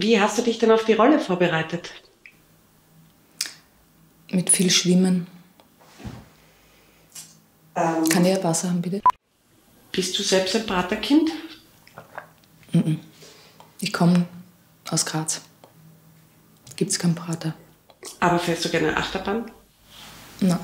Wie hast du dich denn auf die Rolle vorbereitet? Mit viel Schwimmen. Kann ich ein Wasser haben, bitte? Bist du selbst ein Praterkind? Nein. Ich komme aus Graz. Gibt's keinen Prater. Aber fährst du gerne Achterbahn? Nein.